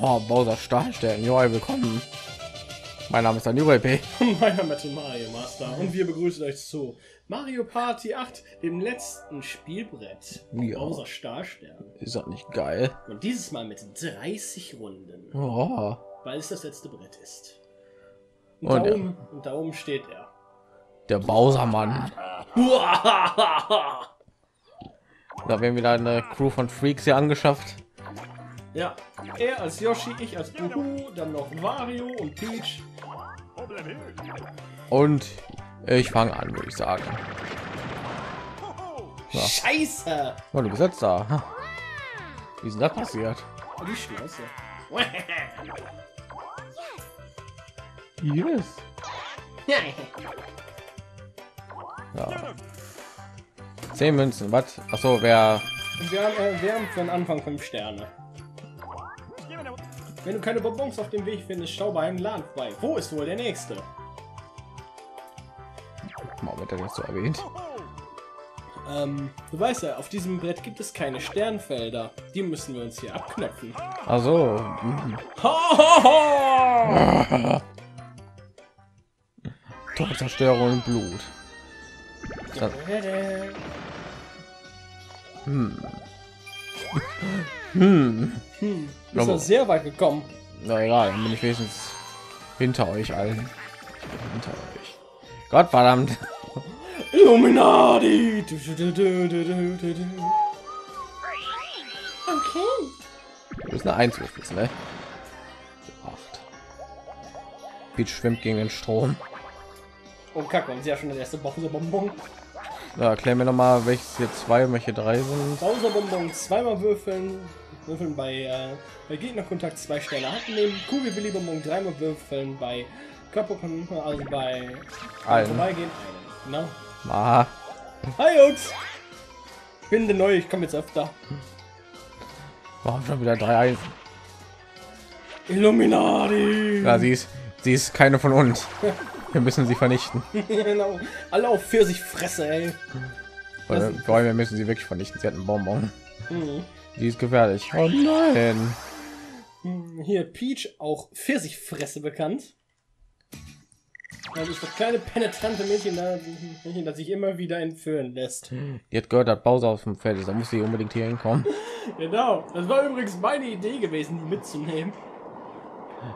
Boah, Bowser Stahlstern, ja, willkommen. Mein Name ist Danieru. Mein Name ist Mario Master und wir begrüßen euch zu Mario Party 8, dem letzten Spielbrett. Ja. Bowser Stahlstern. Ist das nicht geil? Und dieses Mal mit 30 Runden. Oh. Weil es das letzte Brett ist. Und da oben steht er. Der Bowsermann. Da werden wieder eine Crew von Freaks hier angeschafft. Ja, er als Yoshi, ich als Boo, dann noch Wario und Peach. Und ich fange an, würde ich sagen. Ja. Scheiße! Oh, du bist jetzt da. Wie ist denn das passiert? Die Schnauze. Yes. Ja. 10 Münzen, was? Achso, wer... Wir haben von Anfang 5 Sterne. Wenn du keine Bonbons auf dem Weg findest, schau bei einem Laden vorbei. Wo ist wohl der nächste? Mal wird das jetzt so erwähnt. Du weißt ja, auf diesem Brett gibt es keine Sternfelder. Die müssen wir uns hier abknöpfen. Also. Zerstörung und Blut. Ist sehr weit gekommen. Na egal, dann bin ich wenigstens hinter euch allen. Ich bin hinter euch. Gott verdammt. Illuminati. Okay. Du bist eine 1 gewesen, ne? 8. Peach schwimmt gegen den Strom. Oh Kacke, und sie hat schon das erste Bowser-Bonbon. Ja, erklär mir noch mal, welches hier 2 und welche 3 sind. Bowser-Bonbon zweimal würfeln. Würfeln bei Gegnerkontakt 2 Sterne abnehmen. Kugelbilly-Bonbon 3-mal würfeln. Bei Köpfen, also bei vorbeigehen. Genau. Ah. Hi Jungs! Ich bin der Neue, ich komme jetzt öfter. Warum schon wieder 3-1? Illuminati! Ja, sie ist keine von uns. Wir müssen sie vernichten. Genau. Alle auf Pfirsichfresse, ey. Weil wir müssen sie wirklich vernichten. Sie hat einen Bonbon. Mhm. Die ist gefährlich. Oh nein. Hier Peach, auch Pfirsichfresse bekannt. Also ist das kleine penetrante Mädchen, das sich immer wieder entführen lässt. Die hat gehört, dass Bowser auf dem Feld ist. Da muss sie unbedingt hier hinkommen. Genau. Das war übrigens meine Idee gewesen, die mitzunehmen.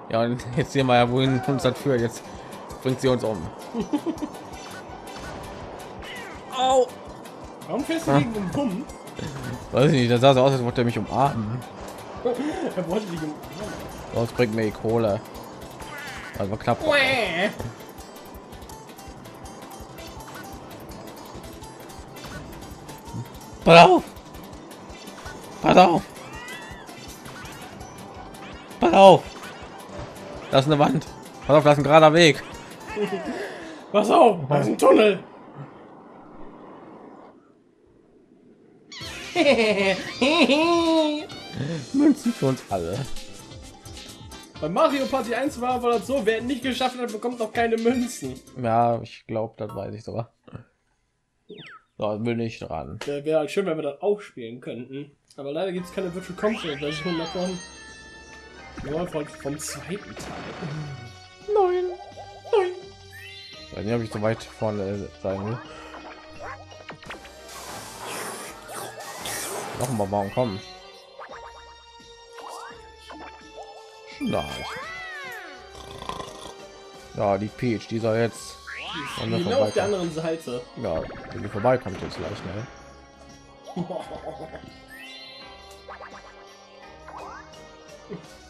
Ja, und jetzt sehen wir ja, wohin uns das führt. Jetzt bringt sie uns um. Au. Warum fährst du gegen den Pumpen? Weiß ich nicht, das sah so aus, als wollte er mich umarmen. Er wollte mich umarmen. Sonst bringt mir die Kohle. Also knapp. Pass auf! Pass auf! Pass auf! Das ist eine Wand. Pass auf, das ist ein gerader Weg. Pass auf, das ist ein Tunnel. Münzen für uns alle. Bei Mario Party 1 war das so, wer nicht geschafft hat, bekommt noch keine Münzen. Ja, ich glaube, das weiß ich sogar. Da will ich dran. Wäre halt schön, wenn wir das auch spielen könnten. Aber leider gibt es keine Virtual Console Version davon. Nur vom zweiten Teil. Nein. Dann habe ich so weit vorne sein will. Noch ein Bonbon, komm. Nein. Ja, die Peach, die soll jetzt die auf der anderen Seite. Ja, wenn die vorbeikommt jetzt gleich, ne?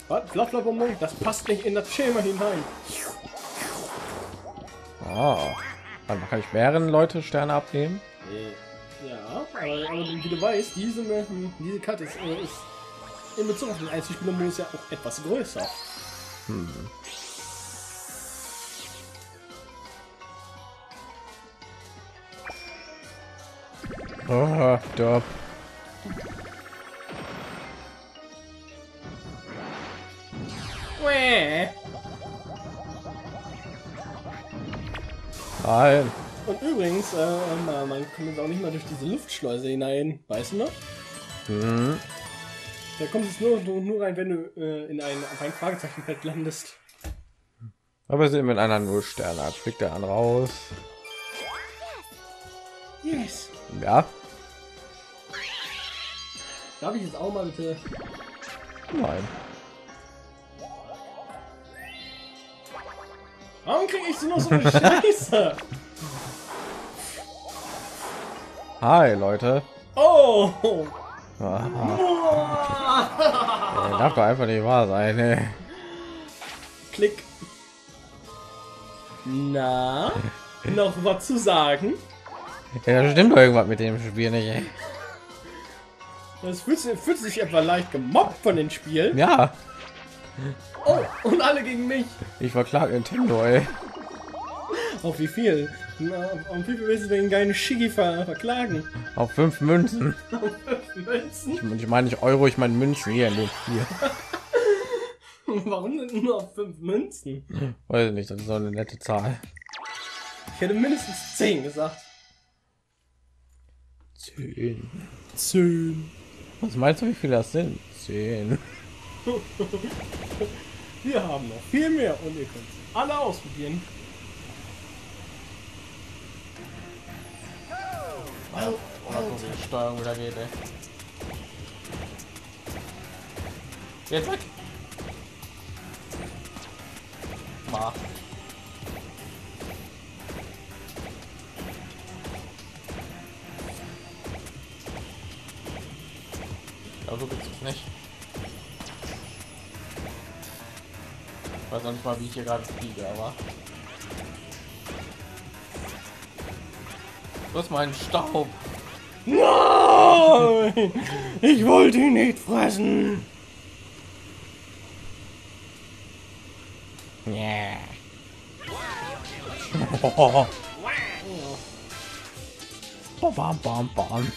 Was? Flachflachbonbon? Das passt nicht in das Schema hinein. Ah. Dann kann ich mehreren Leute Sterne abnehmen. Nee. Ja, aber wie du weißt, diese Karte ist in Bezug auf den Einzelspielermodus ja auch etwas größer. Oh, top. Nein. Und übrigens, man kommt jetzt auch nicht mal durch diese Luftschleuse hinein, weißt du noch? Da kommt es nur rein, wenn du auf ein Fragezeichenfeld landest. Aber sind mit einer 0 Sterne hat, fliegt der andere raus. Yes. Ja. Darf ich jetzt auch mal bitte? Nein. Warum kriege ich denn noch so eine Scheiße? Hi Leute. Oh. Das darf doch einfach nicht wahr sein. Ey. Klick. Na, noch was zu sagen? Ja, das stimmt doch irgendwas mit dem Spiel nicht. Ey. Das fühlt sich etwa leicht gemobbt von den Spielen. Ja. Oh, und alle gegen mich. Ich verklage Nintendo, ey. Auf wie viel? Auf wie viel willst du denn keine Shiggy verklagen? Auf 5 Münzen. Auf 5 Münzen? Ich meine nicht Euro, ich meine Münzen hier in dem Spiel. Warum denn nur auf 5 Münzen? Weiß ich nicht, das ist so eine nette Zahl. Ich hätte mindestens 10 gesagt. 10. 10. Was meinst du, wie viele das sind? 10. Wir haben noch viel mehr und ihr könnt alle ausprobieren. Oh, die Steuerung wieder geht, ey. Jetzt weg. Mach. Ja, so geht's jetzt nicht. Ich weiß noch nicht mal, wie ich hier gerade fliege, aber... Was mein Staub? Nein! Ich wollte ihn nicht fressen! Yeah. Oh. Bam, bam, bam.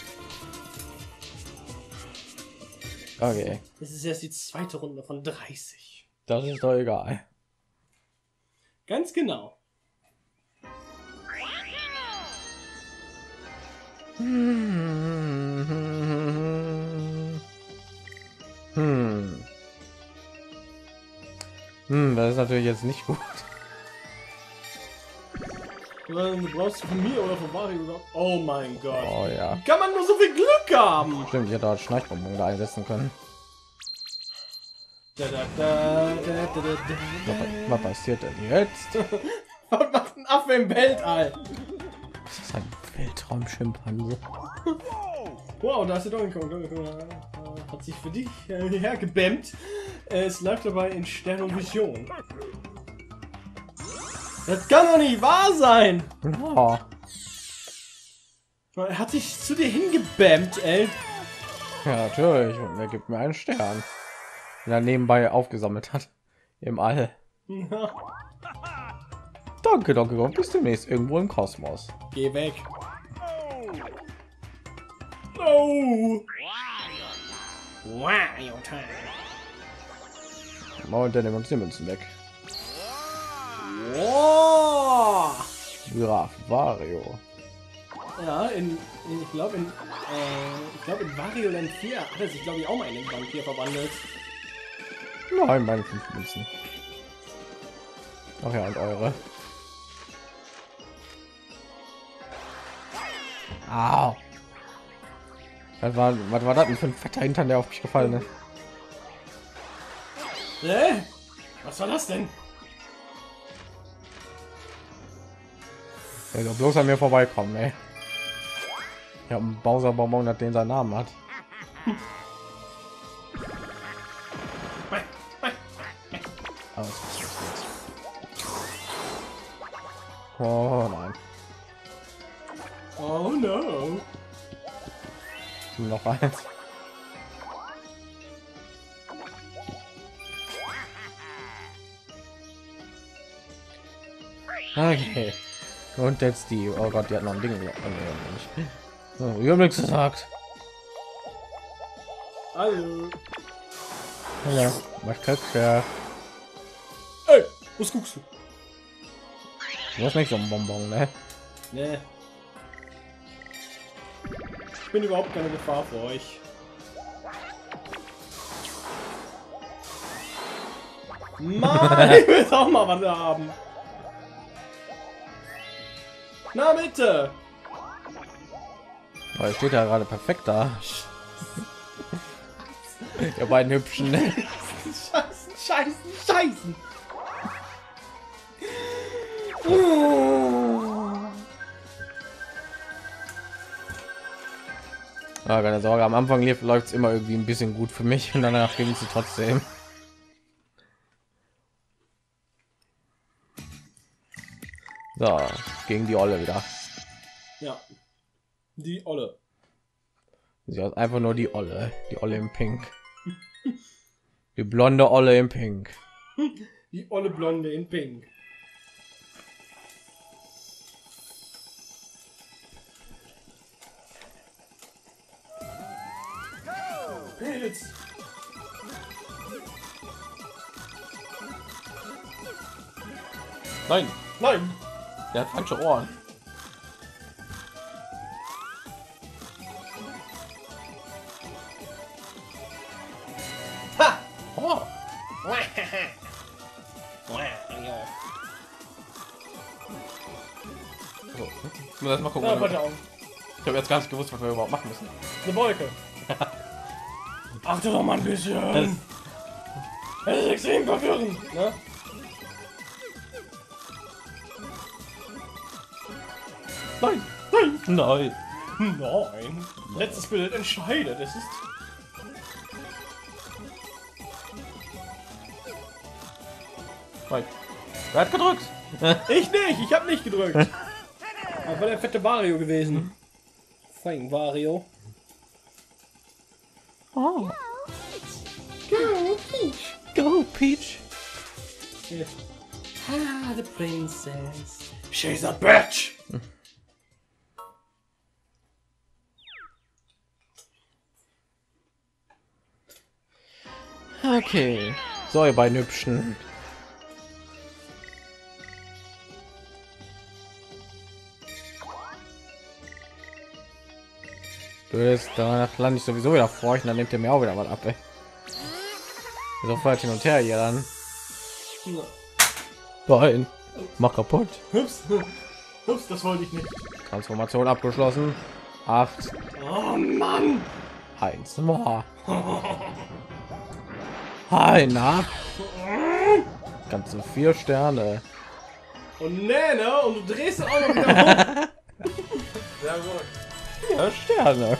Okay. Das ist erst die zweite Runde von 30. Das ist doch egal. Ganz genau. Das ist natürlich jetzt nicht gut. Du brauchst von mir oder von Wario oder... Oh mein Gott. Oh ja. Kann man nur so viel Glück haben? Stimmt, ich hätte auch Schneidbomben da einsetzen können. Was passiert denn jetzt? Was macht ein Affe im Weltall? Das ist ein Weltraumschimpanse. Wow, da ist der Donkey Kong. Hat sich für dich hergebämmt. Es läuft dabei in Stern und Vision. Das kann doch nicht wahr sein! Oh. Er hat sich zu dir hingebämmt, ey. Ja, natürlich. Und er gibt mir einen Stern. Den er nebenbei aufgesammelt hat. Im All. Ja. Danke, Donkey Kong. Bis demnächst irgendwo im Kosmos. Geh weg. No. Wario Time. Und dann nehmen wir uns die Münzen weg. Wow. Graf Wario. Ja, ich glaube in Wario Land 4 hat er sich glaube ich auch mal in den Bankier verwandelt. Nein, meine 5 Münzen. Ach ja, und eure. Au. Was war das denn für ein fetter Hintern, der auf mich gefallen ist? Hä? Was war das denn? Der soll bloß an mir vorbeikommen, ey. Ich habe einen Bowser-Bonbon, den seinen Namen hat. Oh nein. Oh no. Noch eins. Okay. Und jetzt die. Oh Gott, die hat noch ein Ding. Oh, ich habe nichts gesagt. Hallo. Ja, was kriegst du? Ey, was guckst du? Du hast nicht so ein Bonbon, ne? Nee. Ich bin überhaupt keine Gefahr für euch. Mann, ich will auch mal was haben. Na bitte. Boah, steht ja gerade perfekt da. Ihr beiden Hübschen. Scheißen. Ah, keine Sorge, am Anfang läuft es immer irgendwie ein bisschen gut für mich und danach ging es trotzdem. So, gegen die Olle wieder. Ja. Die Olle. Sie hat einfach nur die Olle. Die Olle im Pink. Die blonde Olle im Pink. Die Olle Blonde in Pink. Pilz. Nein, nein. Der hat falsche Ohren. Ha! Oh. So, das mal gucken. Ja, ich habe jetzt gar nicht gewusst, was wir überhaupt machen müssen. Eine Wolke. Achte doch mal ein bisschen. Das ist extrem verwirrend, ne? Nein. Letztes Bild entscheidet. Es ist. Nein. Wer hat gedrückt? Ich nicht. Ich habe nicht gedrückt. Das war der fette Wario gewesen. Fein Wario. Oh. Go Peach. Go Peach. Yeah. Ah, the princess. She's a bitch. Okay, so ihr beiden Hübschen. Böse, danach lande ich sowieso wieder vor euch und dann nehmt ihr mir auch wieder mal ab, ey. So fährt hin und her hier dann. Nein, mach kaputt. Hups, das wollte ich nicht. Transformation abgeschlossen. 8. Oh Mann! 1 mal. Hi, na? Ganze 4 Sterne. Und ne, ne? Und du drehst auch noch wieder um. Sehr gut. 4 Sterne.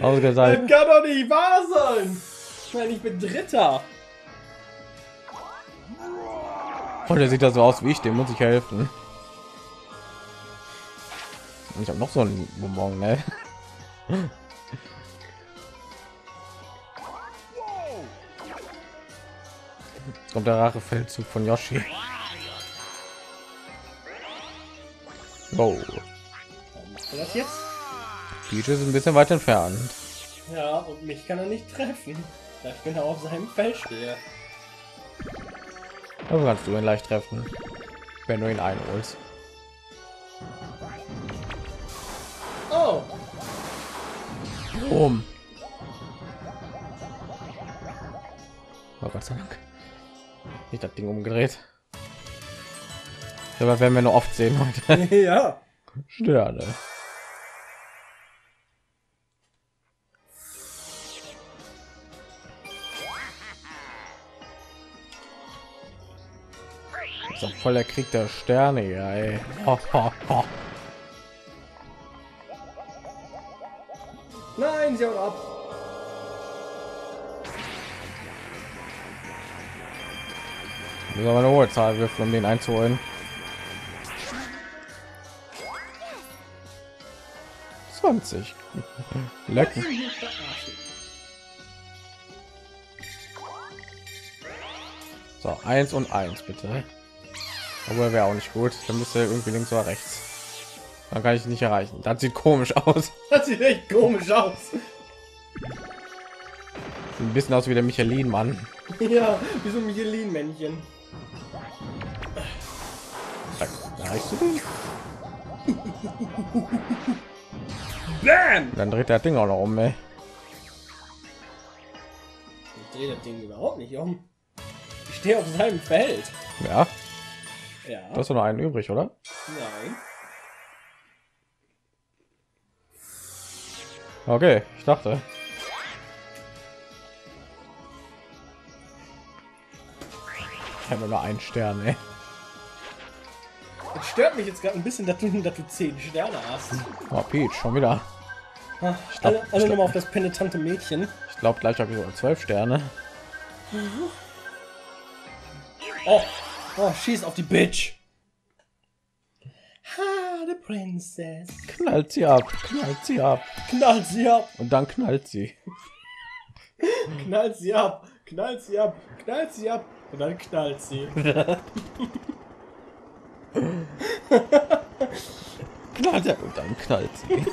Ausgesagt. Das kann doch nicht wahr sein. Ich meine, ich bin Dritter. Und der sieht da so aus wie ich, dem muss ich helfen. Und ich habe noch so einen Bonbon, ne? Kommt der rare Feldzug von Yoshi. Wow. Das jetzt? Peach ist ein bisschen weit entfernt. Ja, und mich kann er nicht treffen. Da ich bin auf seinem Feld stehe. Aber kannst du ihn leicht treffen, wenn du ihn einholst. Oh. Boom. Oh Gott sei Dank. Ich das Ding umgedreht. Aber werden wir noch oft sehen heute. Ja. Sterne. Das ist doch voll der Krieg der Sterne, ja, ey. Nein, sie haut ab. Wir haben eine hohe Zahl würfeln, um den einzuholen. 20. Lecken. So, 1 und 1 bitte. Aber wäre auch nicht gut. Dann müsste irgendwie links oder rechts. Dann kann ich nicht erreichen. Das sieht komisch aus. Das sieht echt komisch aus. Sieht ein bisschen aus wie der Michelin-Mann. Ja, wie so ein Michelin-Männchen. Bam! Dann dreht der Ding auch noch um, ey. drehe das Ding überhaupt nicht um. Ich stehe auf seinem Feld. Ja. Ja. Da ist doch noch einen übrig, oder? Nein. Okay, ich dachte. Ich habe nur einen Stern, ey. Es stört mich jetzt gerade ein bisschen, dass du 10 Sterne hast. Oh, Peach, schon wieder. Ach, ich glaub, alle nochmal auf das penitente Mädchen. Ich glaube, gleich habe ich so 12 Sterne. Mhm. Oh, oh, schieß auf die Bitch. Ha, the Princess. Knallt sie ab, knallt sie ab. Knallt sie ab. Und dann knallt sie. Knallt sie ab, knallt sie ab, knallt sie ab. Und dann knallt sie. Knallt er und dann knallt sie.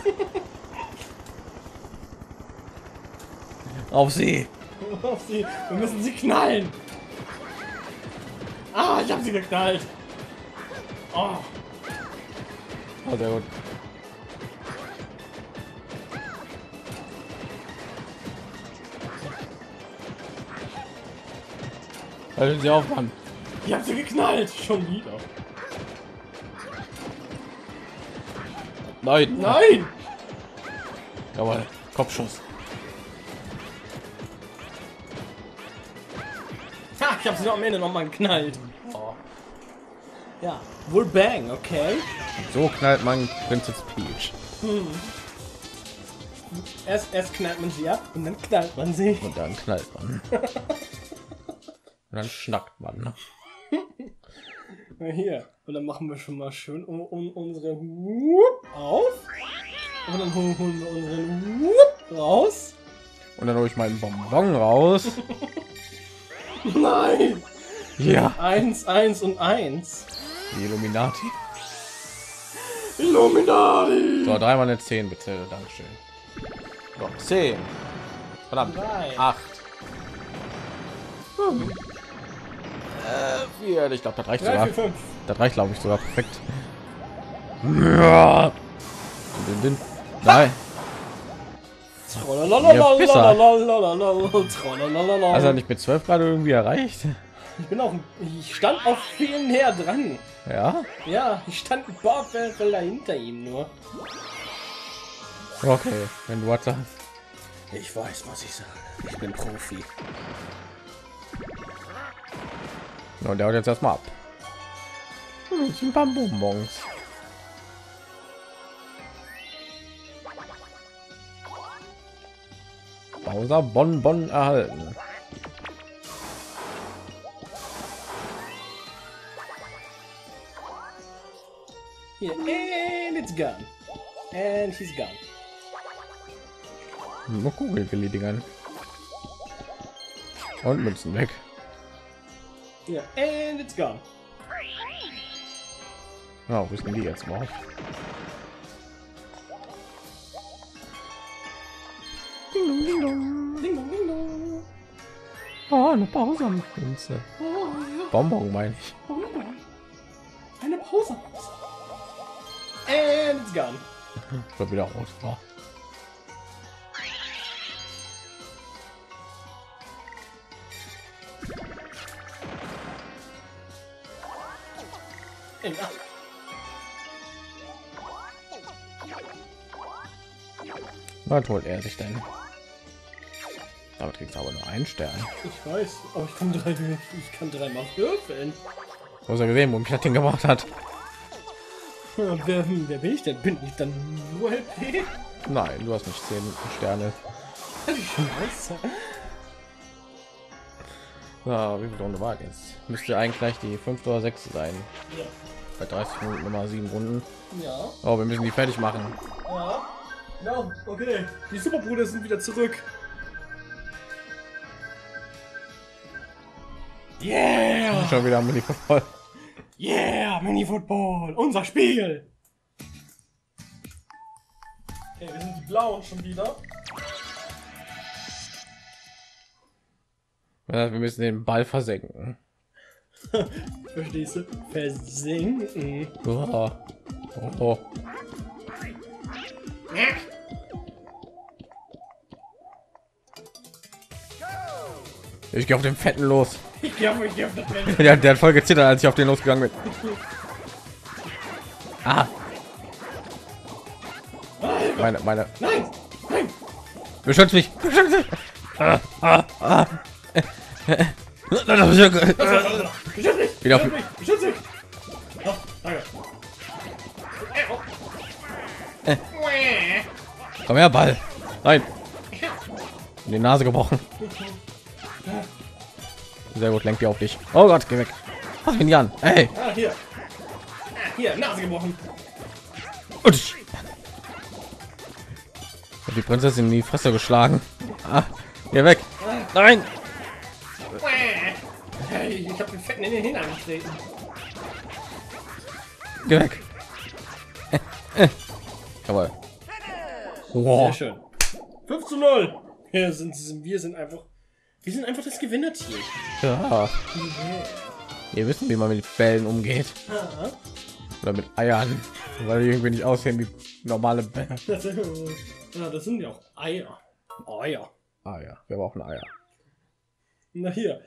Auf sie. Auf sie. Wir müssen sie knallen. Ah, ich habe sie geknallt. Oh. Oh, sehr gut. Also sie aufmachen. Ich habe sie geknallt. Schon wieder. Nein! Nein! Jawohl, Kopfschuss. Ha, ich hab sie noch am Ende nochmal geknallt. Oh. Ja, wohl bang, okay? So knallt man Princess Peach. Hm. Erst knallt man sie ab und dann knallt man sie. Und dann knallt man. Und dann schnackt man. Hier. Und dann machen wir schon mal schön unsere Whoop auf. Und dann holen wir unseren Whoop raus. Und dann hole ich meinen Bonbon raus. Nein! Ja. 1, 1 und 1. Die Illuminati. Illuminati! So, dreimal eine 10 bitte. Dankeschön. So, 10. Verdammt. 8. 5. 4, ich glaube, das reicht sogar. 4, das reicht, glaube ich, sogar perfekt. Ja. Nein. Also nicht mit 12 gerade irgendwie erreicht. Ich bin auch, ich stand auch viel näher dran. Ja. Ja, ich stand ein paar Felder hinter ihm nur. Okay, wenn du WhatsApp. Ich weiß, was ich sage. Ich bin Profi. Und der haut jetzt erstmal ab. Ein paar Bonbons. Bowser Bonbon erhalten. Hier, and it's gone. And he's gone. Nur Kugel geledigen. Und Münzen weg. Yeah, and it's gone. Oh, wo sind die jetzt mal? Ding, ding, dong. Ding, dong, ding, dong. Oh, eine Bowser-Münze. Oh, ja. Bonbon meine ich. Bonbon. Eine Bowser-Münze. And it's gone. Schon wieder rot. Oh. Was holt er sich denn? Damit kriegt aber nur einen Stern. Ich weiß, aber ich kann dreimal würfeln. Du hast ja gesehen, wo ich das Ding gemacht hat. Ja, wer bin ich denn? Bin ich dann nur LP? Nein, du hast nicht 10 Sterne. Scheiße. So, wie viel Runde war jetzt? Müsste eigentlich gleich die 5 oder 6 sein. Ja. Bei 30 Minuten nochmal 7 Runden. Ja. Oh, wir müssen die fertig machen. Ja. Ja, okay. Die Superbrüder sind wieder zurück. Yeah! Schon wieder Mini-Football. Yeah, Mini-Football. Unser Spiel. Okay, wir sind die Blauen schon wieder. Ja, wir müssen den Ball versenken. Verstehst du? Versenken. Oh. Oh. Ich gehe auf den Fetten los. Ich gehe auf den Fetten. Ja, der hat voll gezittert, als ich auf den losgegangen bin. Ah. Meine. Nein! Nein! Beschützt mich! Beschützt mich! Wieder auf mich! Beschützt mich! Oh, danke. Komm her, Ball! Nein! In die Nase gebrochen. Sehr gut, lenkt ihr auf dich. Oh Gott, geh weg. Was bin ich an? Hey! Ah, hier! Ah, hier, Nase gebrochen! Und die Prinzessin in die Fresse geschlagen. Ah, geh weg. Nein. Ich hab den Fetten in den Hintern getreten. Geh weg. Jawohl. Wow. Sehr schön. 5:0. Ja, wir sind einfach das Gewinnerteam. Ja. Ihr wisst, wie man mit Bällen umgeht. Aha. Oder mit Eiern. Weil die irgendwie nicht aussehen wie normale Bälle. Ja, das sind ja auch Eier. Eier. Ah ja, wir brauchen Eier. Na hier.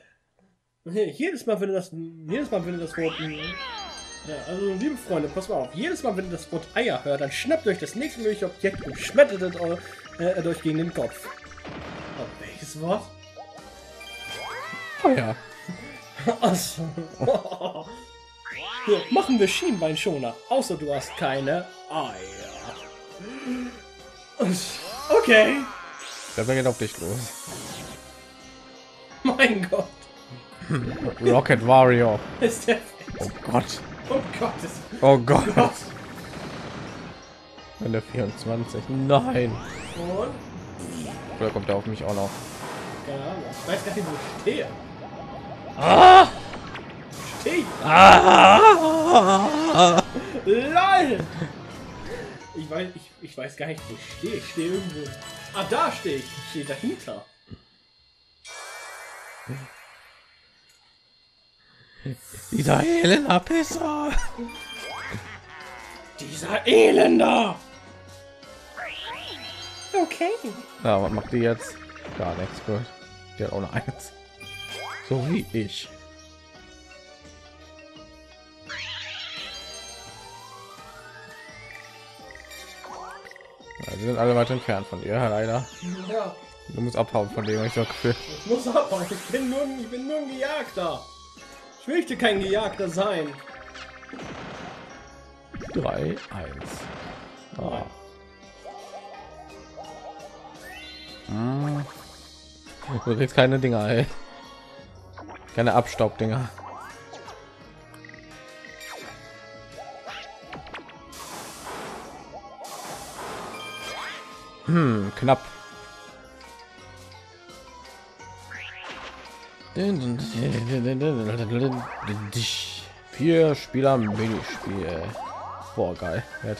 Jedes Mal, wenn du das Wort... Ja, also liebe Freunde, pass mal auf. Jedes Mal, wenn ihr das Wort Eier hört, dann schnappt euch das nächste mögliche Objekt und schmettert es euch gegen den Kopf. Oh, welches Wort? Oh ja. Also, oh. Hier, machen wir Schienbeinschoner. Außer du hast keine Eier. Okay. Da bin ich auf dich los. Mein Gott. Rocket Wario. Ist der oh Gott. Oh Gott. Oh Gott. Wenn der 24. Nein. Und? Oder kommt er auf mich auch noch? Keine Ahnung. Ich weiß gar nicht, wo ich stehe. Ah! Steh! Ah! LOL! Ich weiß gar nicht, wo ich stehe. Ich stehe irgendwo. Ah, da stehe ich. Ich stehe dahinter. Dieser elender Pisser. Dieser elender. Okay. Ja, was macht die jetzt? Gar nichts. Gut. Die hat auch eine 1. So wie ich. Sie sind alle weit entfernt von ihr, leider. Ja. Du musst abhauen von dem, ich Gefühl. Ich muss abhauen, ich bin nur ein Gejagter. Ich möchte kein Gejagter sein. 3-1. Ah. Hm. Du kriegst keine Dinger, ey. Keine Abstaubdinger. Hm, knapp. Vier Spieler Minispiel. Boah, geil. In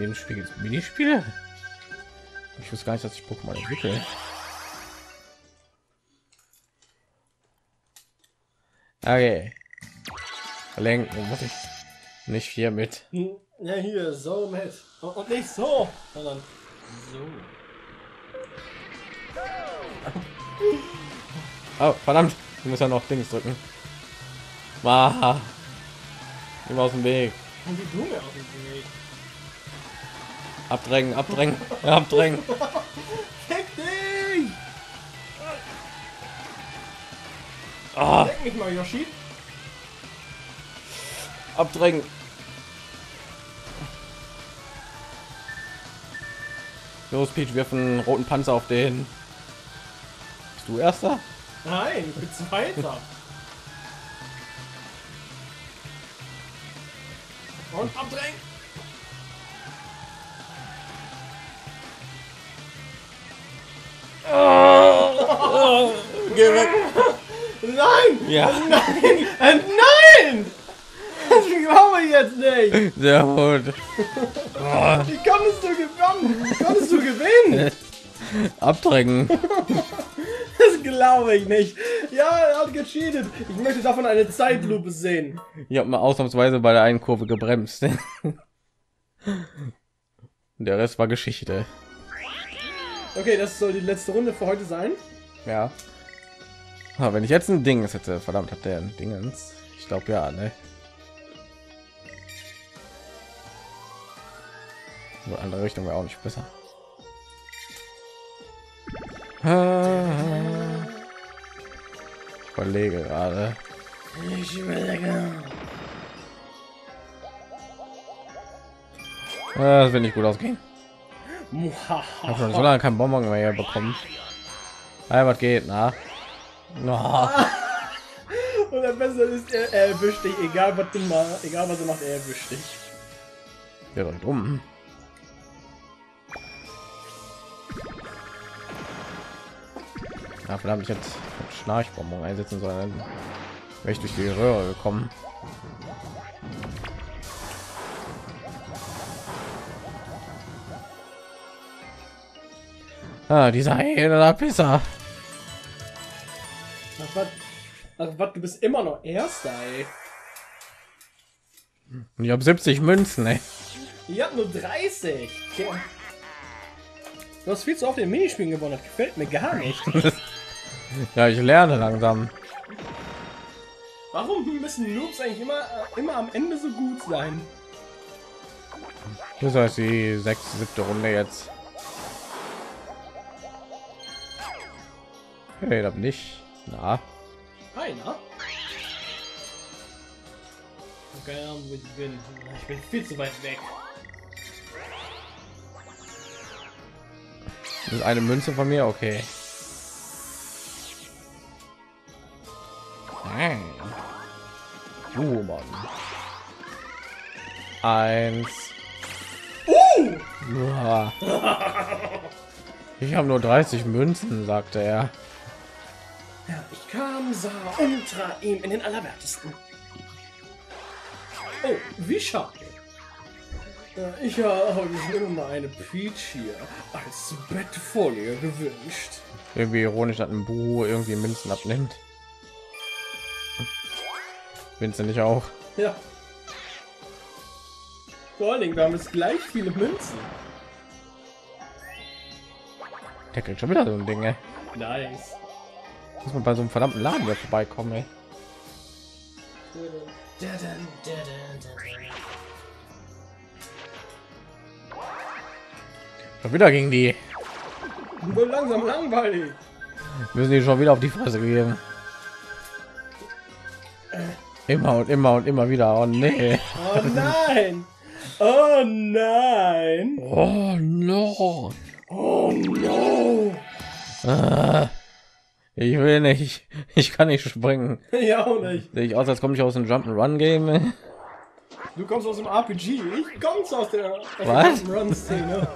jedem Spiel gibt es Minispiele. Ich wusste gar nicht, dass ich Pokémon entwickle. Okay. Lenken muss ich nicht hier mit. Ja, hier so mit und nicht so, sondern so. Oh, verdammt, ich muss ja noch Dings drücken. War immer aus dem Weg. Abdrängen, abdrängen, abdrängen. Ah. Denk mich mal, Yoshi. Abdrängen. Los, Peach, wirf einen roten Panzer auf den. Bist du Erster? Nein, ich bin Zweiter. Und abdrängen. Oh, geh weg. Nein! Ja. Nein! Nein! Das glaube ich jetzt nicht! Sehr gut. Oh. Wie konntest du gewinnen? Wie konntest du gewinnen? Abdrängen. Das glaube ich nicht. Ja, er hat gecheatet. Ich möchte davon eine Zeitlupe sehen. Ich habe mal ausnahmsweise bei der einen Kurve gebremst. Der Rest war Geschichte. Okay, das soll die letzte Runde für heute sein. Ja. Ah, wenn ich jetzt ein Ding hätte, verdammt, hat der ein Dingens. Ich glaube ja, ne? Nur andere Richtung wäre auch nicht besser. Ich überlege gerade. Das wird nicht gut ausgehen. Ich habe schon so lange keinen Bonbon mehr bekommen. Hey, was geht, na? No. Und am besten ist er erwischt dich, egal was du machst, egal was du machst, er erwischt dich. Ja, doch dumm. Ja, verdammt, ich jetzt Schnarchbonbon einsetzen sollen, dann wäre ich durch die Röhre gekommen. Ah, dieser Pisser. Ach was, du bist immer noch Erster, ey. Und ich habe 70 Münzen, ey. Ich habe nur 30. Okay. Du hast viel zu oft den Minispielen gewonnen, das gefällt mir gar nicht. Ja, ich lerne langsam. Warum müssen Noobs eigentlich immer am Ende so gut sein? Das heißt die 6., 7. Runde jetzt. Hey, da bin ich. Na. Einer? Keine Ahnung, wo ich bin. Ich bin viel zu weit weg. Das ist eine Münze von mir, okay. Nein. Oh Mann. 1. Ich habe nur 30 Münzen, sagte er. Ja, ich kam, sah und trat ihm in den Allerwertesten. Oh, wie schade. Ich habe immer mal eine Peach hier als Bettfolie gewünscht. Irgendwie ironisch, dass ein Boo irgendwie Münzen abnimmt. Münzen nicht auch? Ja. Vor allen Dingen, wir haben jetzt gleich viele Münzen. Der kriegt schon wieder so ein Ding, ey. Nice. Muss man bei so einem verdammten Laden wieder vorbeikommen, ey. Schon wieder gegen die. Wird langsam langweilig. Müssen die schon wieder auf die Fresse geben. Immer und immer und immer wieder. Oh nee. Oh nein. Oh nein. Oh no. Oh no. Ah. Ich will nicht, ich kann nicht springen. Ja, auch nicht. Sehe ich aus, als komme ich aus dem Jump'n'Run-Game. Du kommst aus dem RPG, ich komm's aus der Jump'n'Run-Szene.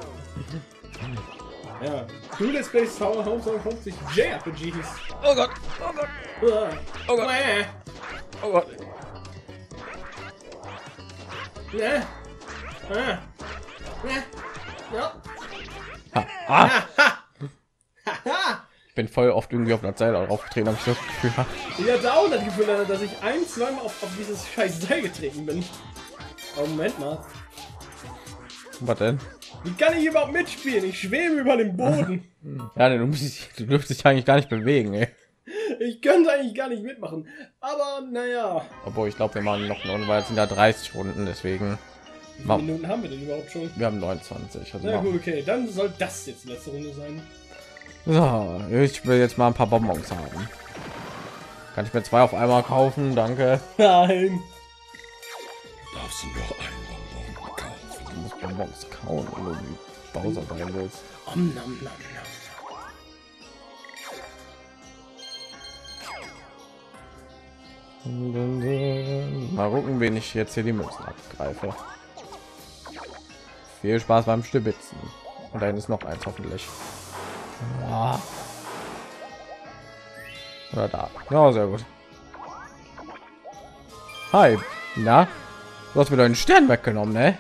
Ja, du Let's Play Tower Home 50 JRPGs. Oh Gott, oh Gott, oh Gott, oh Gott. Oh Gott. Ja. Ja. Ja. Ha. Ah. Ha. Ich bin voll oft irgendwie auf einer Seil aufgetreten, habe ich das Gefühl. Ich hatte auch das Gefühl, dass ich ein, zweimal auf dieses scheiß Seil getreten bin. Aber Moment mal. Was denn? Wie kann ich überhaupt mitspielen? Ich schwebe über dem Boden. Ja, denn du dürftest dich eigentlich gar nicht bewegen, ey. Ich könnte eigentlich gar nicht mitmachen. Aber naja. Obwohl, ich glaube, wir machen noch eine Runde, weil es sind ja 30 Runden, deswegen. Wie viele Minuten haben wir denn überhaupt schon? Wir haben 29. Also na gut, okay, dann soll das jetzt die letzte Runde sein. So, ich will jetzt mal ein paar Bonbons haben. Kann ich mir 2 auf einmal kaufen? Danke. Nein. Du darfst nur einen Bonbon kaufen. Du musst Bonbons kauen, wenn du Bowser sein willst. Om nom nom nom. Mal gucken, wen ich jetzt hier die Münzen abgreife. Viel Spaß beim Stibitzen. Und dahin ist noch eins hoffentlich. Ja. Oder da. Ja, sehr gut. Hi. Na? Du hast mir deinen Stern weggenommen, ne?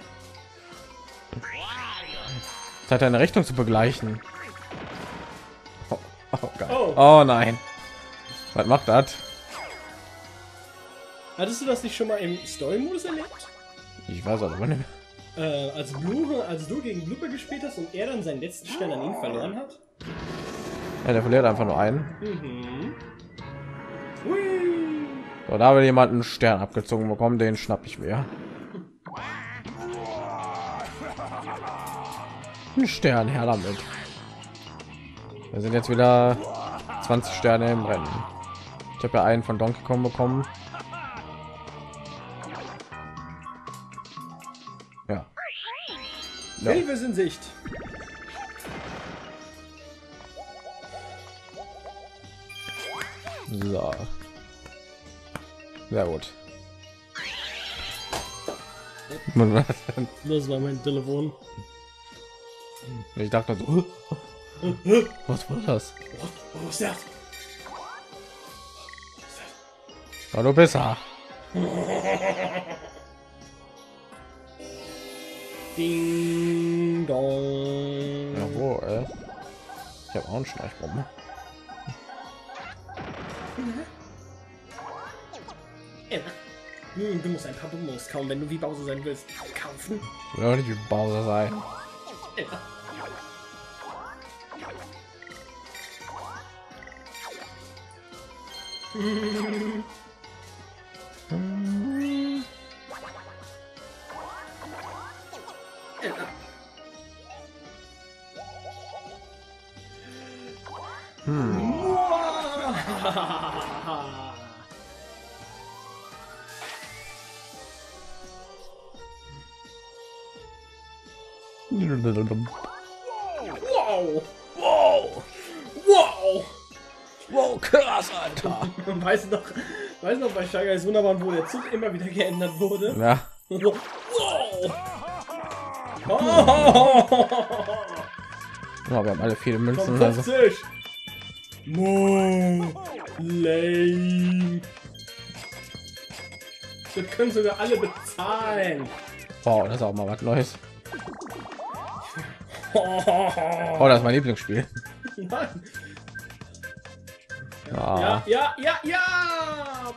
Zeit, deine Richtung zu begleichen. Oh, oh, geil. Oh nein. Was macht das? Hattest du das nicht schon mal im Story-Modus erlebt? Ich weiß aber nicht. als du gegen Blupe gespielt hast und er dann seinen letzten Stern an ihn verloren hat? Ja, der verliert einfach nur einen. Mhm. So, da will jemand einen Stern abgezogen bekommen, den schnapp ich mir. Ein Stern, her damit. Wir sind jetzt wieder 20 Sterne im Rennen. Ich habe ja einen von Donkey Kong bekommen. Ja. Hilfe ist in Sicht. So. Sehr gut. Das war mein Telefon. Ich dachte so. Was war das? Was ist das? Hallo besser. Ding dong. Jawohl. Ich habe auch einen Schnarchbomben. Du musst ein paar Bonbons kaufen, wenn du wie Bowser sein willst. Kaufen? Ich will nicht wie Bowser sein. Wow, wow, wow, wow, krass, Alter. Weiß noch bei Scheiß wunderbar, wo der Zug immer wieder geändert wurde. Ja. Wow. Ja, wir haben alle viele Münzen. Komm, also. Wir können sogar alle bezahlen. Wow, das ist auch mal was Neues. Oh, das ist mein Lieblingsspiel. Mann. Ja, ja, ja, ja, ja.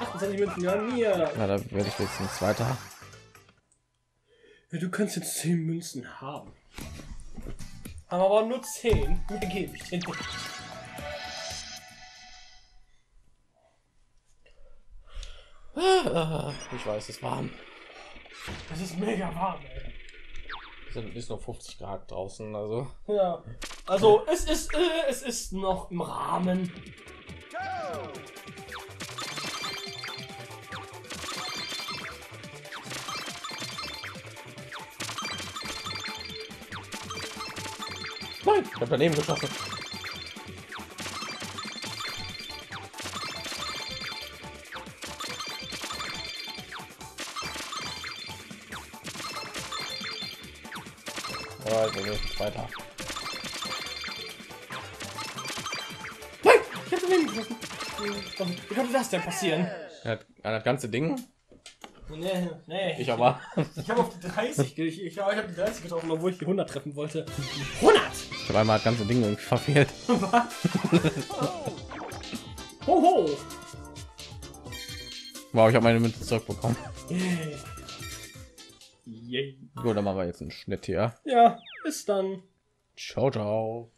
28 Münzen, ja, mir. Na, da werde ich jetzt nicht weiter. Ja, du kannst jetzt 10 Münzen haben. Aber nur 10. Mir gebe ich den nicht. Ich weiß, es ist warm. Es ist mega warm, ey. Ist noch 50 Grad draußen, also ja, also es ist noch im Rahmen. Nein, ich habe daneben geschossen. Weiter. Nein, ich hab's daneben geschossen. Wie konnte das denn passieren? Das ganze Ding? Nee, nee. Ich aber. Ich habe auf die 30 ich habe die 30 getroffen, obwohl ich die 100 treffen wollte. 100! Ich habe einmal das ganze Ding irgendwie verfehlt. Was? Oh. Hoho! Wow, ich habe meine Münze zurückbekommen. Yeah. Gut, dann machen wir jetzt einen Schnitt hier. Ja, bis dann. Ciao, ciao.